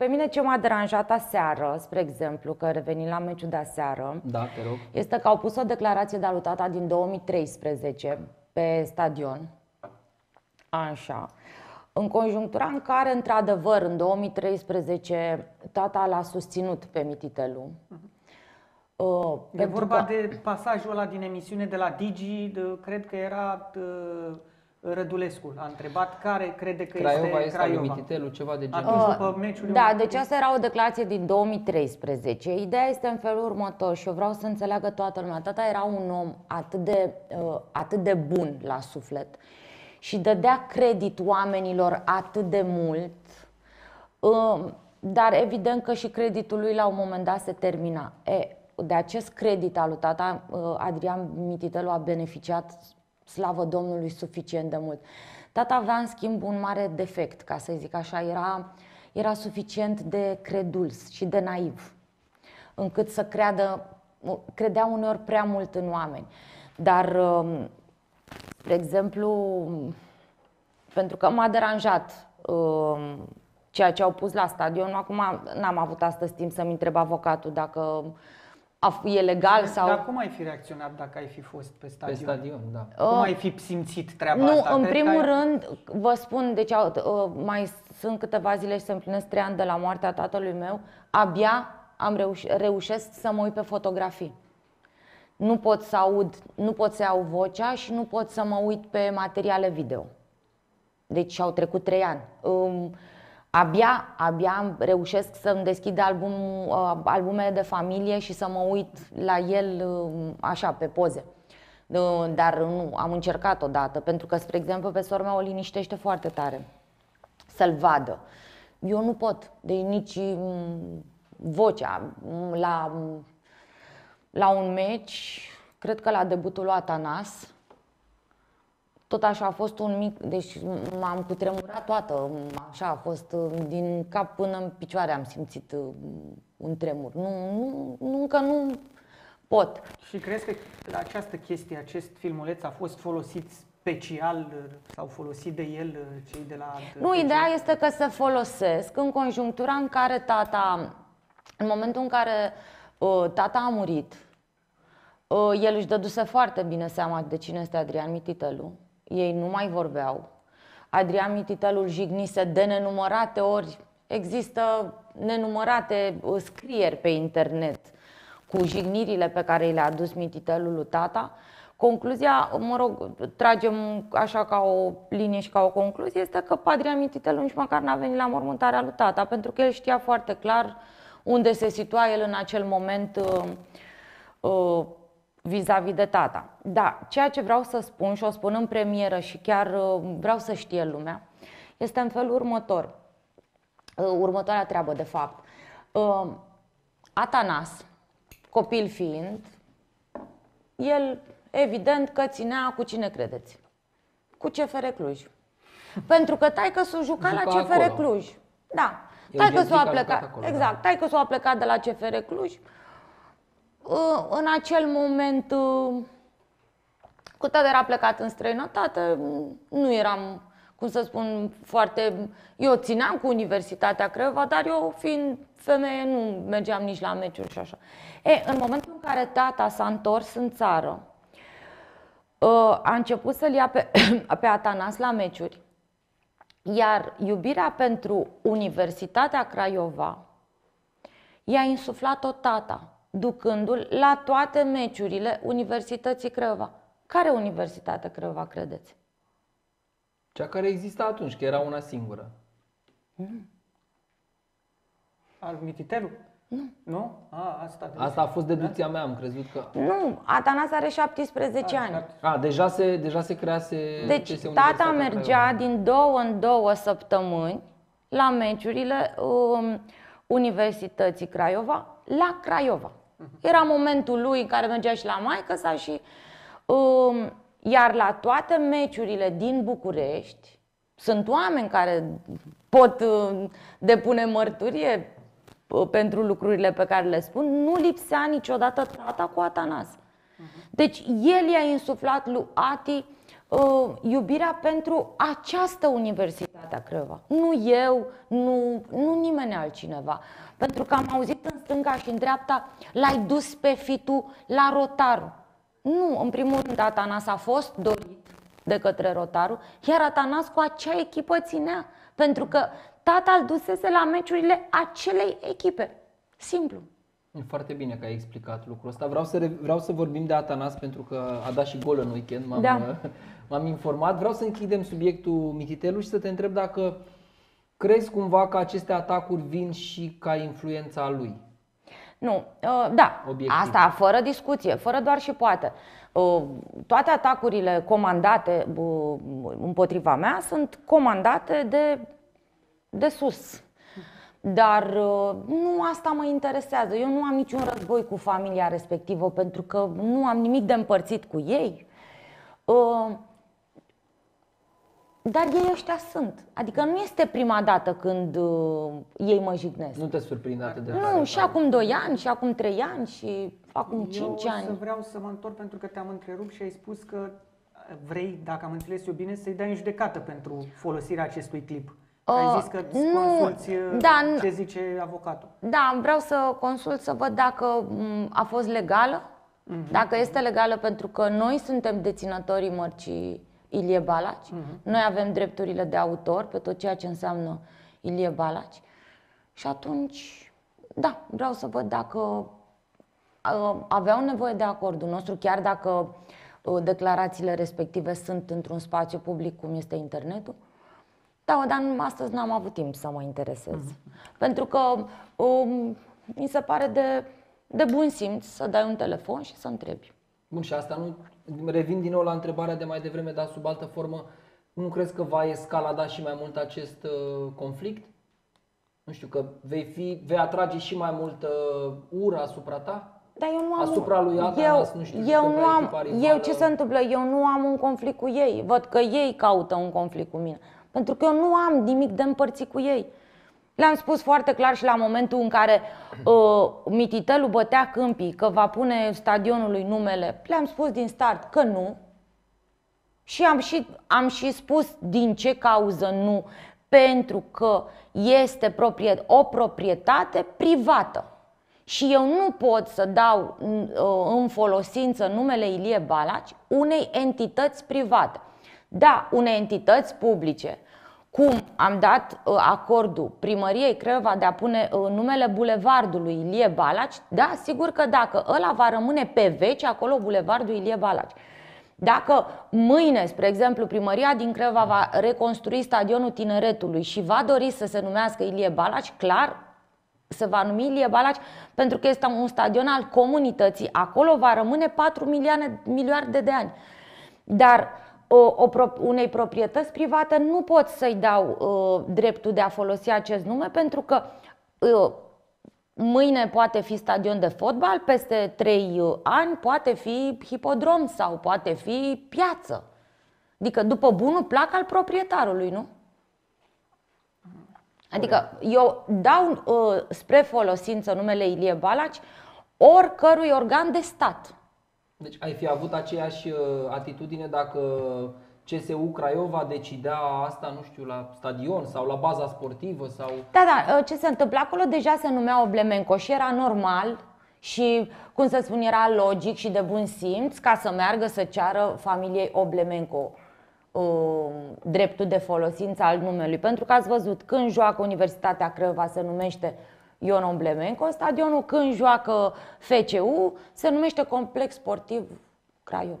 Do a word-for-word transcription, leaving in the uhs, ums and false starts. Pe mine ce m-a deranjat aseară, spre exemplu, că reveni la meciul de aseară, da, te rog, este că au pus o declarație de lui tata din două mii treisprezece pe stadion. Așa. În conjunctura în care, într-adevăr, în două mii treisprezece, tata l-a susținut pe Mititelu. E vorba că... de pasajul ăla din emisiune de la Digi, de, cred că era de, Rădulescu. A întrebat care crede că Craiova este, este Craiova. Mititelu, ceva de genul. Atunci, după meciul da, da, deci asta era o declarație din două mii treisprezece. Ideea este în felul următor și eu vreau să înțeleagă toată lumea. Tata era un om atât de, atât de bun la suflet și dădea credit oamenilor atât de mult, dar evident că și creditul lui la un moment dat se termina. E, de acest credit al lui tata, Adrian Mititelu a beneficiat, slavă Domnului, suficient de mult. Tata avea în schimb un mare defect, ca să zic așa, era, era suficient de credul și de naiv, încât să creadă, credea uneori prea mult în oameni. Dar, spre exemplu, pentru că m-a deranjat ceea ce au pus la stadion, acum n-am avut astăzi timp să-mi întreb avocatul dacă e legal sau... Dar cum ai fi reacționat dacă ai fi fost pe stadion? Pe stadion, da. Cum ai fi simțit treaba nu, asta? Nu, în Cred primul ai... rând, vă spun, deci mai sunt câteva zile și se împlinesc trei ani de la moartea tatălui meu. Abia am reuș reușesc să mă uit pe fotografii. Nu pot să aud, nu pot să iau vocea și nu pot să mă uit pe materiale video. Deci au trecut trei ani. Abia, abia reușesc să-mi deschid album, albumele de familie și să mă uit la el așa, pe poze. Dar nu, am încercat odată, pentru că, spre exemplu, pe sora mea o liniștește foarte tare să-l vadă. Eu nu pot, deci nici vocea. La, la un meci, cred că la debutul lui Atanas, tot așa a fost un mic, deci m-am cutremurat toată, așa a fost, din cap până în picioare am simțit un tremur. Nu, nu, nu, încă nu pot. Și crezi că această chestie, acest filmuleț a fost folosit special, s-au folosit de el cei de la... Nu, ideea este că se folosesc în conjunctura în care tata, în momentul în care tata a murit, el își dăduse foarte bine seama de cine este Adrian Mititelu. Ei nu mai vorbeau. Adrian Mititelu îl jignise de nenumărate ori. Există nenumărate scrieri pe internet cu jignirile pe care le-a adus Mititelu lui tata. Concluzia, mă rog, tragem așa ca o linie și ca o concluzie, este că Adrian Mititelu nici măcar n-a venit la mormântarea lui tata, pentru că el știa foarte clar unde se situa el în acel moment uh, uh, vis-a-vis de tata. Da, ceea ce vreau să spun și o spun în premieră și chiar vreau să știe lumea, este în felul următor. Următoarea treabă, de fapt. Atanas, copil fiind, el evident că ținea cu cine credeți? Cu C F R Cluj. Pentru că taică-sul juca la C F R Cluj. Da, taică-sul a plecat. Exact, taică-sul a plecat de la C F R Cluj. În acel moment, cu tata era plecat în străinătate, nu eram, cum să spun, foarte... Eu țineam cu Universitatea Craiova, dar eu, fiind femeie, nu mergeam nici la meciuri și așa. E, în momentul în care tata s-a întors în țară, a început să-l ia pe, pe Atanas la meciuri, iar iubirea pentru Universitatea Craiova i-a insuflat-o tata, ducându-l la toate meciurile Universității Craiova. Care Universitate Craiova credeți? Cea care exista atunci, că era una singură. Mm. Al Mititelu? Nu. Nu? A, asta, asta a fost deducția mea, am crezut că... Nu, Atanas are șaptesprezece a, ani. A, deja se, deja se crease... Deci tata mergea din două în două săptămâni la meciurile um, Universității Craiova, la Craiova. Era momentul lui în care mergea și la maică-sa și um, iar la toate meciurile din București sunt oameni care pot uh, depune mărturie uh, pentru lucrurile pe care le spun. Nu lipsea niciodată tata cu Atanas. Deci el i-a insuflat lui Ati uh, iubirea pentru această Universitate a Craiova. Nu eu, nu, nu nimeni altcineva. Pentru că am auzit în stânga și în dreapta, l-ai dus pe fitul la Rotaru. Nu, în primul rând Atanas a fost dorit de către Rotaru, iar Atanas cu acea echipă ținea, pentru că tata îl dusese la meciurile acelei echipe. Simplu. Foarte bine că ai explicat lucrul ăsta. Vreau să, vreau să vorbim de Atanas, pentru că a dat și gol în weekend, m-am, da. m-am informat. Vreau să închidem subiectul Mititelu și să te întreb dacă crezi cumva că aceste atacuri vin și ca influența lui. Nu, da, obiectiv. Asta fără discuție, fără doar și poate. Toate atacurile comandate împotriva mea sunt comandate de, de sus. Dar nu asta mă interesează. Eu nu am niciun război cu familia respectivă, pentru că nu am nimic de împărțit cu ei. Dar ei ăștia sunt. Adică nu este prima dată când uh, ei mă jignesc. Nu te surprinde atât de tare. Nu, și acum doi ani, și acum trei ani, și acum cinci ani. Eu vreau să mă întorc, pentru că te-am întrerupt și ai spus că vrei, dacă am înțeles eu bine, să-i dai în judecată pentru folosirea acestui clip. Uh, ai zis că consulți da, ce zice avocatul. Da, vreau să consult să văd dacă a fost legală, uh-huh. dacă este legală, pentru că noi suntem deținătorii mărcii Ilie Balaci. Uh-huh. Noi avem drepturile de autor pe tot ceea ce înseamnă Ilie Balaci. Și atunci, da, vreau să văd dacă aveau nevoie de acordul nostru, chiar dacă declarațiile respective sunt într-un spațiu public cum este internetul. Da, dar astăzi n-am avut timp să mă interesez. Uh-huh. Pentru că um, mi se pare de, de bun simț să dai un telefon și să întrebi. Bun, și asta nu... Revin din nou la întrebarea de mai devreme, dar sub altă formă, nu crezi că va escalada și mai mult acest conflict? Nu știu, că vei, fi, vei atrage și mai multă ură asupra ta? Dar eu nu am, asupra lui Atanas, eu, nu știu, eu, nu am, eu ce se întâmplă? Eu nu am un conflict cu ei. Văd că ei caută un conflict cu mine. Pentru că eu nu am nimic de împărțit cu ei. Le-am spus foarte clar și la momentul în care uh, Mititelu bătea câmpii că va pune stadionului numele, le-am spus din start că nu. Și am și, am și spus din ce cauză nu. Pentru că este propriet, o proprietate privată. Și eu nu pot să dau uh, în folosință numele Ilie Balaci unei entități private. Da, unei entități publice. Cum am dat acordul primăriei Craiova de a pune numele bulevardului Ilie Balaci, da, sigur că dacă ăla va rămâne pe veci acolo bulevardul Ilie Balaci. Dacă mâine, spre exemplu, primăria din Craiova va reconstrui stadionul Tineretului și va dori să se numească Ilie Balaci, clar se va numi Ilie Balaci, pentru că este un stadion al comunității. Acolo va rămâne patru milioane, miliarde de ani. Dar O, o, unei proprietăți private nu pot să-i dau uh, dreptul de a folosi acest nume, pentru că uh, mâine poate fi stadion de fotbal, peste trei ani poate fi hipodrom sau poate fi piață. Adică după bunul plac al proprietarului, nu? Adică eu dau uh, spre folosință numele Ilie Balaci oricărui organ de stat. Deci ai fi avut aceeași atitudine dacă C F R Craiova decidea asta, nu știu, la stadion sau la baza sportivă sau... Da, da, ce se întâmpla acolo deja se numea Oblemenco și era normal și, cum să spun, era logic și de bun simț ca să meargă să ceară familiei Oblemenco dreptul de folosință al numelui. Pentru că ați văzut, când joacă Universitatea Craiova se numește Ion Oblemenco stadionul, când joacă F C U se numește Complex Sportiv Craiova.